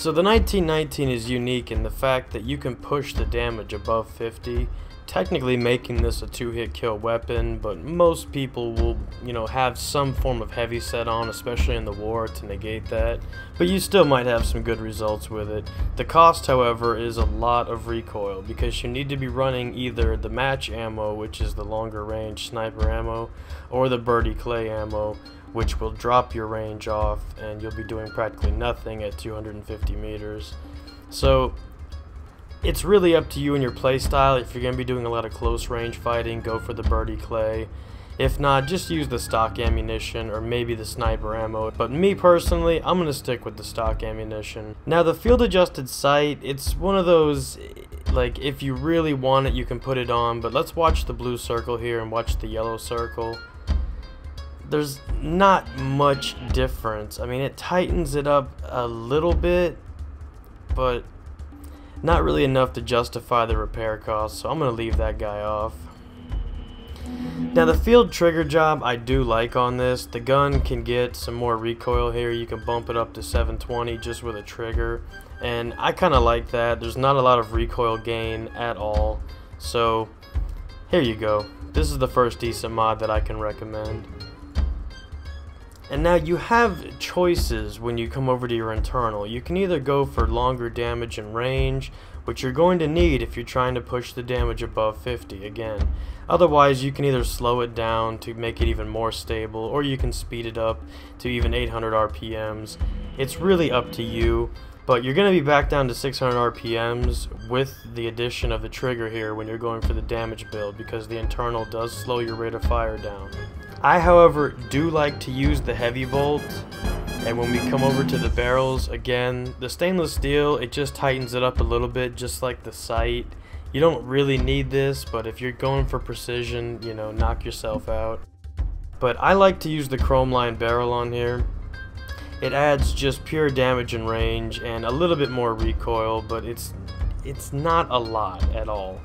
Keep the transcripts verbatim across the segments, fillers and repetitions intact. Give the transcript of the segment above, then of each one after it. So the nineteen nineteen is unique in the fact that you can push the damage above fifty, technically making this a two-hit kill weapon, but most people will, you know, have some form of heavyset on, especially in the war, to negate that, but you still might have some good results with it. The cost, however, is a lot of recoil, because you need to be running either the match ammo, which is the longer range sniper ammo, or the Birdie Clay ammo, which will drop your range off and you'll be doing practically nothing at two hundred fifty meters. So it's really up to you and your playstyle. If you're going to be doing a lot of close range fighting, go for the Birdie Clay. If not, just use the stock ammunition or maybe the sniper ammo, but me personally, I'm going to stick with the stock ammunition. Now the field adjusted sight, it's one of those, like, if you really want it you can put it on, but let's watch the blue circle here and watch the yellow circle. There's not much difference. I mean, it tightens it up a little bit, but not really enough to justify the repair cost, so I'm gonna leave that guy off. Now the field trigger job I do like on this. The gun can get some more recoil here. You can bump it up to seven twenty just with a trigger, and I kinda like that. There's not a lot of recoil gain at all, so here you go. This is the first decent mod that I can recommend. And now you have choices when you come over to your internal. You can either go for longer damage and range, which you're going to need if you're trying to push the damage above fifty again. Otherwise, you can either slow it down to make it even more stable, or you can speed it up to even eight hundred R P Ms. It's really up to you, but you're going to be back down to six hundred R P Ms with the addition of the trigger here when you're going for the damage build, because the internal does slow your rate of fire down. I, however, do like to use the heavy bolt, and when we come over to the barrels, again, the stainless steel, it just tightens it up a little bit, just like the sight. You don't really need this, but if you're going for precision, you know, knock yourself out. But I like to use the chrome lined barrel on here. It adds just pure damage and range, and a little bit more recoil, but it's, it's not a lot at all.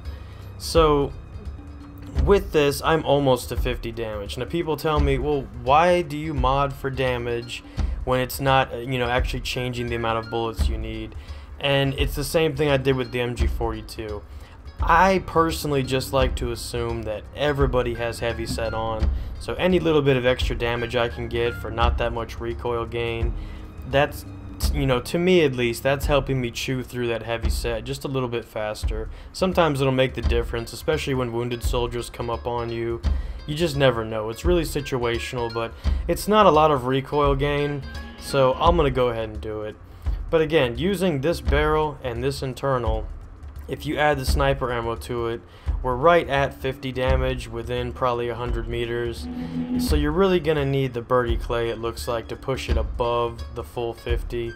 So with this, I'm almost to fifty damage. Now people tell me, well, why do you mod for damage when it's not, you know, actually changing the amount of bullets you need? And it's the same thing I did with the M G forty-two. I personally just like to assume that everybody has heavyset on, so any little bit of extra damage I can get for not that much recoil gain, that's, you know, to me at least, that's helping me chew through that heavy set just a little bit faster. Sometimes it'll make the difference, especially when wounded soldiers come up on you. You just never know. It's really situational, but it's not a lot of recoil gain, so I'm gonna go ahead and do it. But again, using this barrel and this internal, if you add the sniper ammo to it, we're right at fifty damage within probably one hundred meters. So you're really going to need the Birdie Clay, it looks like, to push it above the full fifty.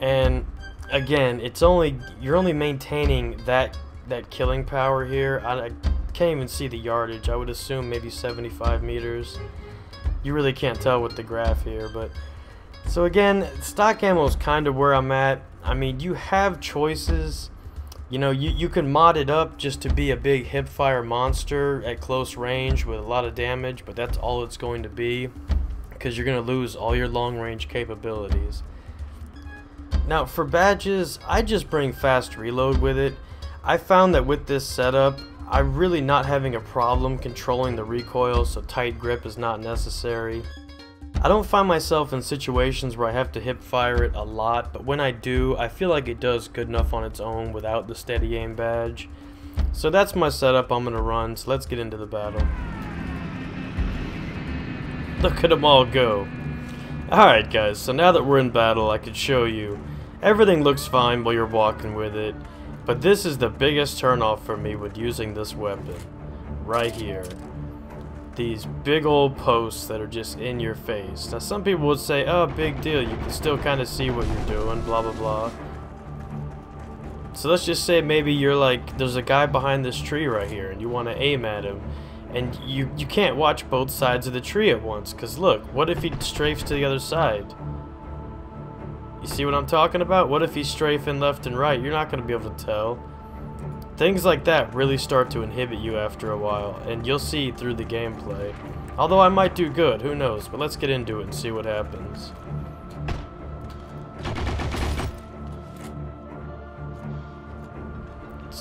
And again, it's only, you're only maintaining that that killing power here. I, I can't even see the yardage. I would assume maybe seventy-five meters. You really can't tell with the graph here, but so again, stock ammo is kind of where I'm at. I mean, you have choices. You know, you, you can mod it up just to be a big hipfire monster at close range with a lot of damage, but that's all it's going to be, because you're going to lose all your long-range capabilities. Now, for badges, I just bring fast reload with it. I found that with this setup, I'm really not having a problem controlling the recoil, so tight grip is not necessary. I don't find myself in situations where I have to hip fire it a lot, but when I do, I feel like it does good enough on its own without the steady aim badge. So that's my setup I'm going to run, so let's get into the battle. Look at them all go. Alright guys, so now that we're in battle, I could show you. Everything looks fine while you're walking with it, but this is the biggest turnoff for me with using this weapon. Right here. These big old posts that are just in your face. Now some people would say, oh, big deal, you can still kind of see what you're doing, blah blah blah. So let's just say maybe you're like, there's a guy behind this tree right here and you want to aim at him, and you you can't watch both sides of the tree at once, because look, what if he strafes to the other side? You see what I'm talking about? What if he's strafing left and right? You're not going to be able to tell. Things like that really start to inhibit you after a while, and you'll see through the gameplay. Although I might do good, who knows, but let's get into it and see what happens.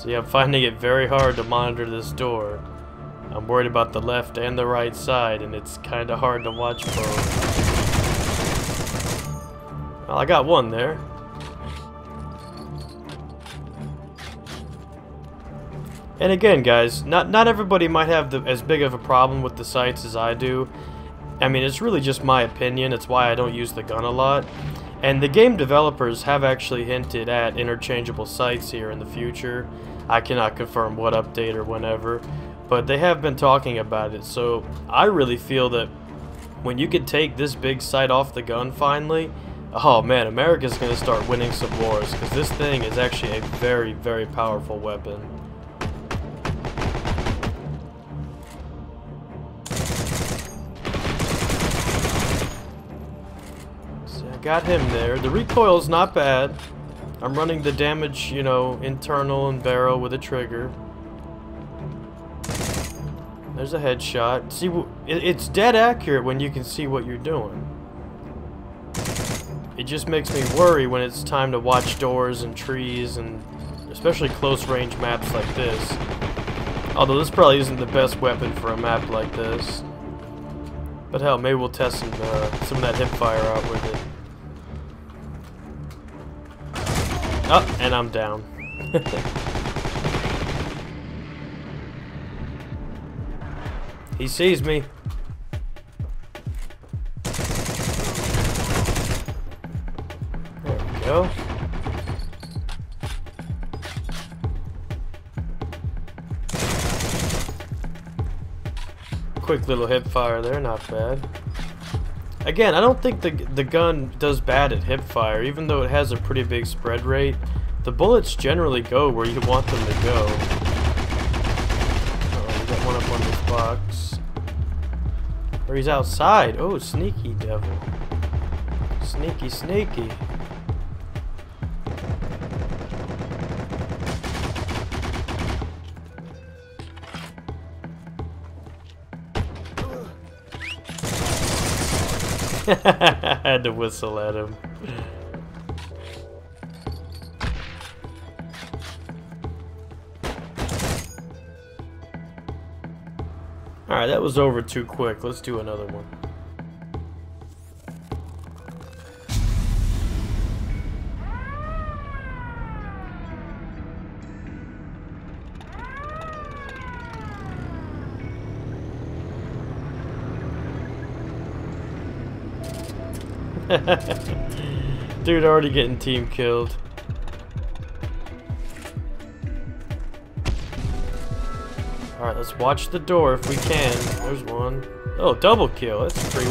See, I'm finding it very hard to monitor this door. I'm worried about the left and the right side, and it's kind of hard to watch both. Well, I got one there. And again, guys, not not everybody might have the, as big of a problem with the sights as I do. I mean, it's really just my opinion. It's why I don't use the gun a lot. And the game developers have actually hinted at interchangeable sights here in the future. I cannot confirm what update or whenever, but they have been talking about it. So I really feel that when you can take this big sight off the gun finally, oh man, America's going to start winning some wars, because this thing is actually a very, very powerful weapon. Got him there. The recoil's not bad. I'm running the damage, you know, internal and barrel with a trigger. There's a headshot. See, it's dead accurate when you can see what you're doing. It just makes me worry when it's time to watch doors and trees, and especially close range maps like this. Although this probably isn't the best weapon for a map like this. But hell, maybe we'll test some, uh, some of that hip fire out with it. Oh, and I'm down. He sees me. There we go. Quick little hip fire there, not bad. Again, I don't think the, the gun does bad at hip fire, even though it has a pretty big spread rate. The bullets generally go where you want them to go. Oh, we got one up on this box. Or he's outside. Oh, sneaky devil. Sneaky, sneaky. I had to whistle at him. Alright, that was over too quick. Let's do another one. Dude, already getting team killed. Alright, let's watch the door if we can. There's one. Oh, double kill. That's a free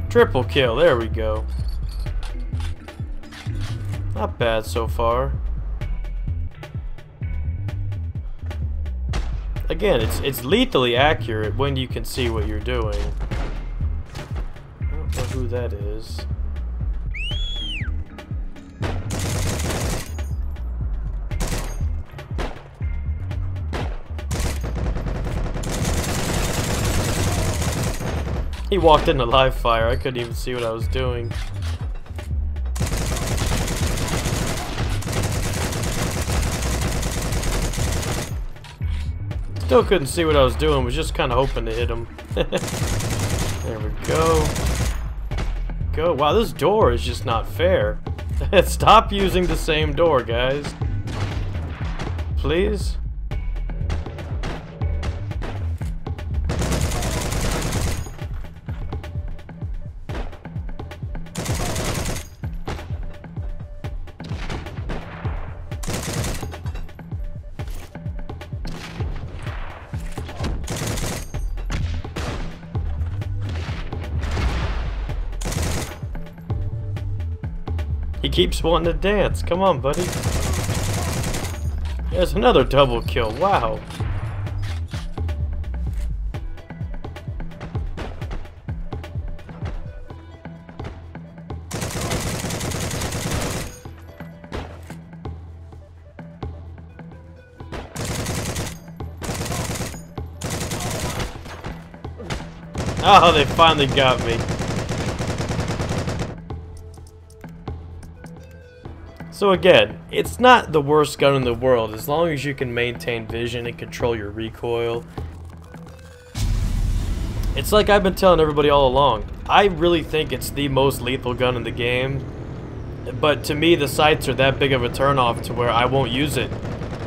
one. Triple kill. There we go. Not bad so far. Again, it's it's lethally accurate when you can see what you're doing. I don't know who that is. He walked into live fire. I couldn't even see what I was doing. Still couldn't see what I was doing, was just kind of hoping to hit him. There we go. Go. Wow, this door is just not fair. Stop using the same door, guys. Please? He keeps wanting to dance. Come on, buddy. There's another double kill. Wow. Oh, they finally got me. So again, it's not the worst gun in the world as long as you can maintain vision and control your recoil. It's like I've been telling everybody all along, I really think it's the most lethal gun in the game, but to me the sights are that big of a turnoff to where I won't use it.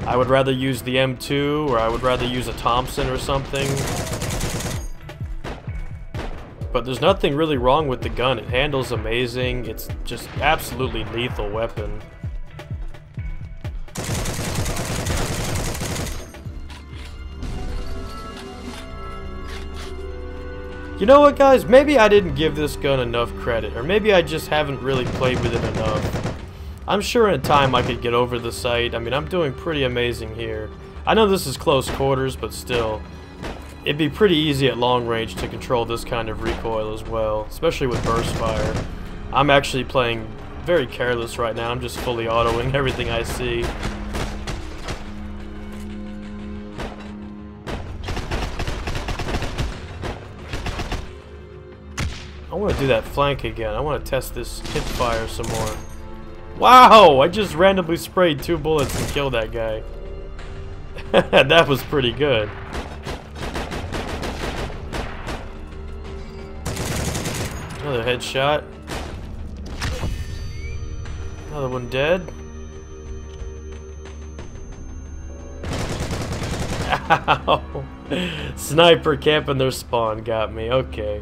I would rather use the M two, or I would rather use a Thompson or something. But there's nothing really wrong with the gun. It handles amazing. It's just absolutely lethal weapon. You know what, guys? Maybe I didn't give this gun enough credit, or maybe I just haven't really played with it enough. I'm sure in time I could get over the sight. I mean, I'm doing pretty amazing here. I know this is close quarters, but still. It'd be pretty easy at long range to control this kind of recoil as well, especially with burst fire. I'm actually playing very careless right now. I'm just fully autoing everything I see. I want to do that flank again. I want to test this hip fire some more. Wow! I just randomly sprayed two bullets and killed that guy. That was pretty good. Another headshot. Another one dead. Ow! Sniper camping their spawn got me. Okay.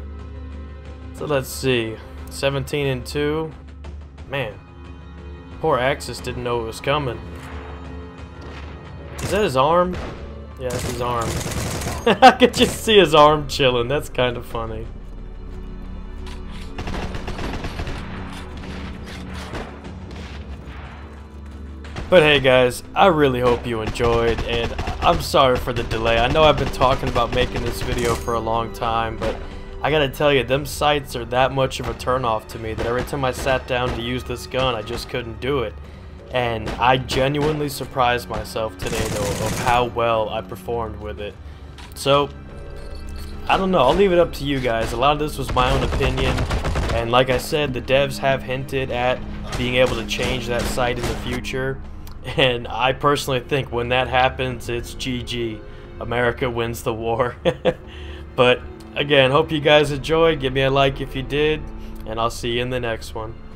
So let's see. seventeen and two. Man. Poor Axis didn't know it was coming. Is that his arm? Yeah, that's his arm. I could just see his arm chilling. That's kind of funny. But hey guys, I really hope you enjoyed, and I'm sorry for the delay. I know I've been talking about making this video for a long time, but I gotta tell you, them sights are that much of a turnoff to me that every time I sat down to use this gun, I just couldn't do it. And I genuinely surprised myself today though of how well I performed with it. So, I don't know, I'll leave it up to you guys. A lot of this was my own opinion, and like I said, the devs have hinted at being able to change that sight in the future. And I personally think when that happens, it's G G. America wins the war. But again, hope you guys enjoyed. Give me a like if you did, and I'll see you in the next one.